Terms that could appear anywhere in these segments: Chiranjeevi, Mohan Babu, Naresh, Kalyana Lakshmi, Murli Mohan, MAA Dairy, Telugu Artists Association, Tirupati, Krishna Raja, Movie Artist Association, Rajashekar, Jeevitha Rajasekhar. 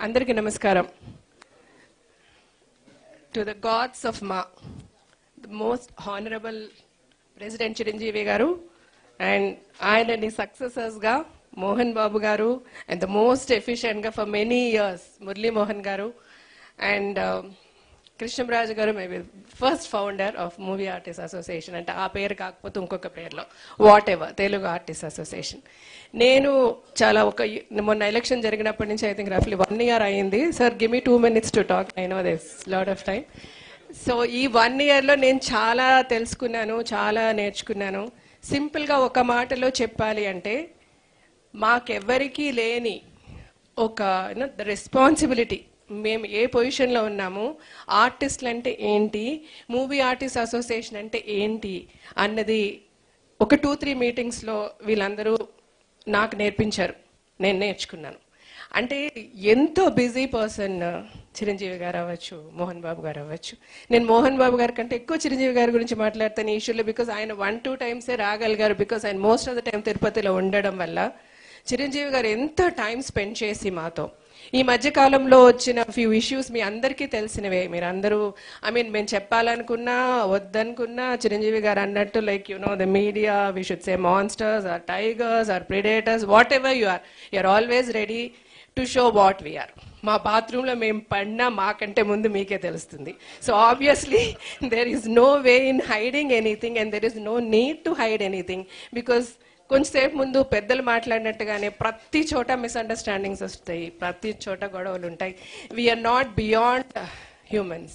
Andariki Namaskaram. To the gods of Ma, the most honorable President Chiranjeevi Garu and his successors Ga, Mohan Babu Garu, and the most efficient Ga for many years, Murli Mohan Garu, and Krishna Raja Garu may be the first founder of Movie Artist Association. And a pair kaakapothe inkoka pair lo whatever Telugu Artists Association. Nenu chala oka mona election jariginappadi nunchi I think roughly 1 year ayindi. Sir, give me 2 minutes to talk. I know there's lot of time. So ee 1 year lo nenu chala telusukunnanu, chala nerchukunnanu. Simple ga oka maatalo cheppali ante maakevariki leni oka the responsibility. మేము ఏ పొజిషన్లో ఉన్నాము, ఆర్టిస్టులు అంటే ఏంటి, movie artist association అంటే ఏంటి అన్నది ఒక 2-3 మీటింగ్స్లో వీళ్ళందరూ నాకు నేర్పించారు, నేను నేర్చుకున్నాను. అంటే ఎంతో బిజీ పర్సన్ చిరంజీవి గారు అవ్వచ్చు, మోహన్ బాబు గారు అవ్వచ్చు. నేను మోహన్ బాబు గారి కంటే ఎక్కువ చిరంజీవి గారి గురించి మాట్లాడతాను ఈ ఇష్యూలో. బికాజ్ ఆయన 1-2 టైమ్సే రాగలిగారు. బికాజ్ ఆయన మోస్ట్ ఆఫ్ ద టైం తిరుపతిలో ఉండడం వల్ల చిరంజీవి గారు ఎంతో టైం స్పెండ్ చేసి మాతో ఈ మధ్యకాలంలో వచ్చిన ఫ్యూ ఇష్యూస్ మీ అందరికీ తెలిసినవే. మీరు అందరూ ఐ మీన్ మేము చెప్పాలనుకున్నా వద్దనుకున్నా చిరంజీవి గారు అన్నట్టు like you know the media we should say monsters are tigers are predators whatever you are always ready to show what we are. మా బాత్రూంలో మేము పడినా మాకంటే ముందు మీకే తెలుస్తుంది. So obviously there is no way in hiding anything and there is no need to hide anything because కొంచెంసేపు ముందు పెద్దలు మాట్లాడినట్టుగానే ప్రతి చోట మిస్అండర్స్టాండింగ్స్ వస్తాయి, ప్రతి చోట గొడవలు ఉంటాయి. We are not beyond humans,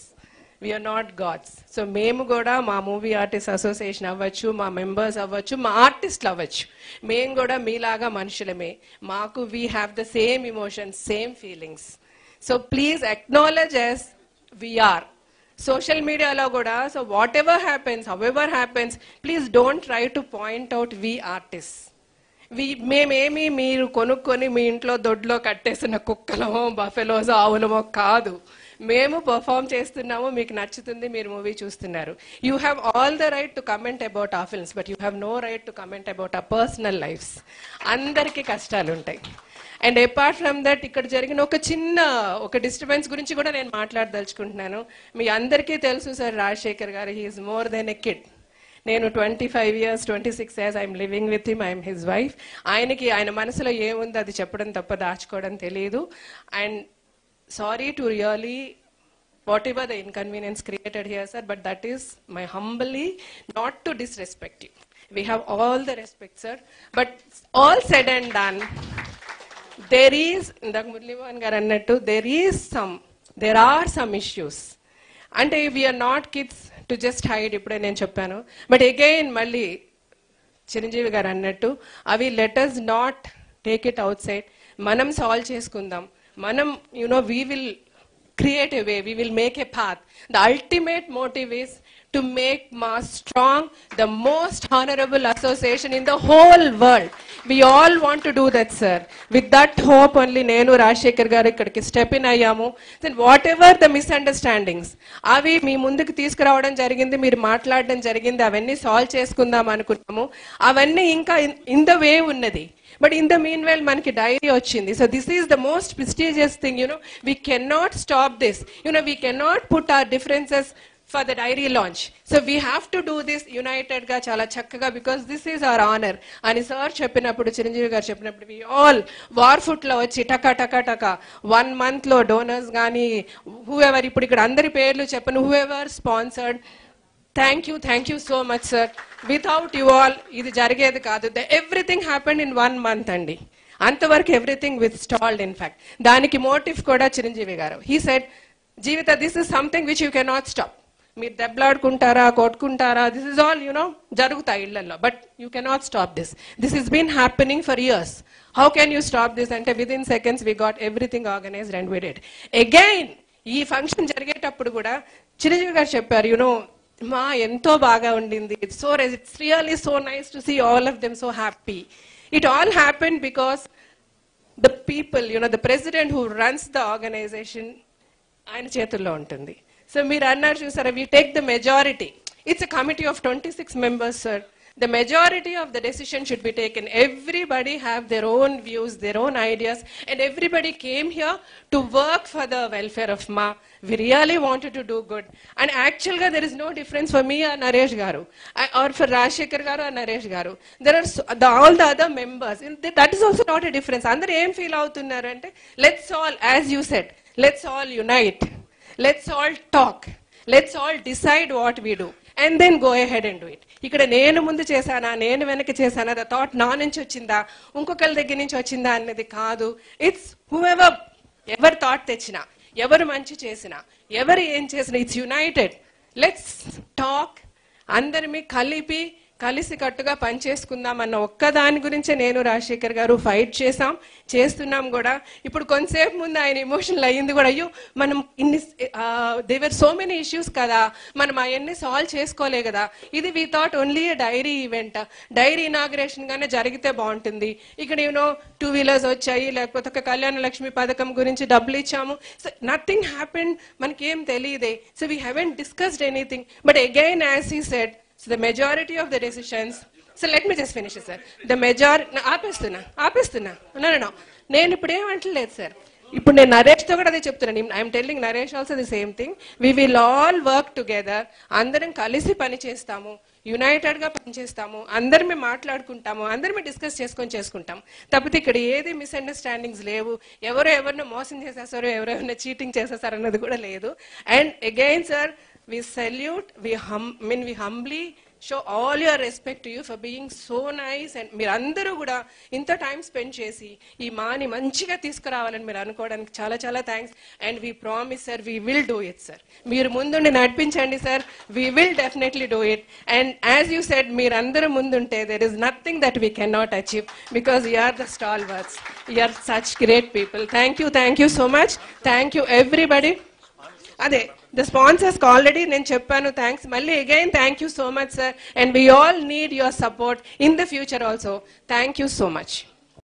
we are not gods. So మేము కూడా మా మూవీ ఆర్టిస్ట్ అసోసియేషన్ అవ్వచ్చు, మా మెంబర్స్ అవ్వచ్చు, మా ఆర్టిస్టులు అవ్వచ్చు, మేము కూడా మీలాగా మనుషులమే. మాకు we have the same emotions, same feelings. So please acknowledge us we are. Social మీడియాలో కూడా so whatever happens, however happens, please don't try to point out we artist. మేమేమి మీరు కొనుక్కొని మీ ఇంట్లో దొడ్లో కట్టేసిన కుక్కలమో బఫెలోసో ఆవులమో కాదు. మేము పర్ఫామ్ చేస్తున్నాము, మీకు నచ్చుతుంది, మీరు మూవీ చూస్తున్నారు. You have all the right to comment about ఆ films, but you have no right to comment about ఆ పర్సనల్ లైఫ్స్. అందరికీ కష్టాలు ఉంటాయి. అండ్ అపార్ట్ ఫ్రమ్ దట్ ఇక్కడ జరిగిన ఒక చిన్న ఒక డిస్టర్బెన్స్ గురించి కూడా నేను మాట్లాడదలుచుకుంటున్నాను. మీ అందరికీ తెలుసు sir Rajasekhar garu, he's more than a kid. నేను 25 years 26 years I'm living with him, I'm his wife. ఆయనకి ఆయన మనసులో ఏముందో అది చెప్పడం తప్ప దాచుకోవడం తెలియదు. And sorry to really whatever the inconvenience created here, sir, but that is my humbly, not to disrespect you. We have all the respect, sir, but all said and done, there is indak Murli Mohan gar annattu there are some issues. And we are not kids to just hide. Ipude nenu cheppanu, but again malli Chiranjeevi gar annattu avi let us not take it outside. Manam solve cheskundam, manam you know we will create a way, we will make a path. The ultimate motive is to make Ma strong, the most honorable association in the whole world. We all want to do that, sir. With that hope only nenu Rajashekar garu ikkadiki step in ayyamu. Then whatever the misunderstandings avi mee munduku teeskuravadam jarigindi, meer maatladadam jarigindi, avanni solve cheskundam anukuntamu. Avanni inka in the way unnadi. But in the meanwhile manaki diary ochindi. So this is the most prestigious thing, you know. We cannot stop this, you know. We cannot put our differences for the diary launch. So we have to do this united ga chala chakkaga, because this is our honor. And sir cheppinappudu, Chiranjeevi garu cheppinappudu, we all war foot la vachi taka taka taka 1 month lo donors gaani whoever, ippudu ikkada andari perlu cheppanu, whoever sponsored, thank you so much, sir. Without you all idi jarigedi kaadu. Everything happened in 1 month andi. Antavaraku everything was stalled. In fact daniki motive kuda Chiranjeevi garu, he said, Jeevitha, this is something which you cannot stop. మీరు దెబ్బలాడుకుంటారా, కొట్టుకుంటారా, this is all you know జరుగుతాయి ఇళ్లలో, but you cannot stop this. This is been happening for years. How can you stop this అంటే within seconds we got everything organised and we did. Again ఈ function జరిగేటప్పుడు కూడా చిరంజీవి గారు చెప్పారు, you know మా ఎంతో బాగా ఉండింది, it's really so nice to see all of them so happy. It all happen because the people, you know the president who runs the organisation ఆయన చేతుల్లో ఉంటుంది. So Miranna ji sir, we take the majority. It's a committee of 26 members, sir. the majority of the decision should be taken. Everybody have their own views, their own ideas, and everybody came here to work for the welfare of Ma. We really wanted to do good. And actually, there is no difference for me or Naresh Garu, or for Rajashekar Garu or Naresh Garu. There are all the other members. That is also not a difference. Let's all, as you said, let's all unite. Let's all talk. Let's all decide what we do. And then go ahead and do it. The thought it's whoever ever thought techina, ever manchi chesina, ever em chesina, it's united. Let's talk. Andarmi kalipi kalisi kattuga pancheskundam anna okka dani gurinche nenu Rajashekar garu fight chesam, chestunnam kuda. Ippudu konsepu mundu ayina emotional ayyindi kuda ayyo manam inni there were so many issues kada manam ayanni solve cheskole kada. Idi we thought only a diary event, diary inauguration gane jarigithe baaguntundi. Ikkada you know 2-wheelers vachayi lekapothe oka Kalyana Lakshmi padakam gurinchi double ichamu. So nothing happened, manaki em teliyade. So we haven't discussed anything. But again, as he said, so the majority of the decisions, so let me just finish it, sir. The majority, sir. I'm telling Naresh also the same thing. We will all work together. Andaram kalisi pani chestamu, united ga pani chestamu, andarme maatladukuntamu, andarme discuss cheskoni cheskuntam. Tapithe ikkada edi misunderstandings levu. Evaru evarno mosam chesasaru, evaru evarno cheating chesasaru annadi kuda ledu. And again, sir, we salute, we humbly show all your respect to you for being so nice, and meer andaru kuda inta time spend chesi ee maani manchiga tisukuravalani meer anukodaniki chaala chaala thanks. And we promise, sir, we will do it, sir. Meer mundundi nadpinchandi, sir. We will definitely do it. And as you said, meer andaru mundunte there is nothing that we cannot achieve, because you are the stalwarts. You are such great people. Thank you, thank you so much. Thank you everybody. Ade, the sponsors already nen cheppanu thanks. Malli again, thank you so much, sir. And we all need your support in the future also. Thank you so much.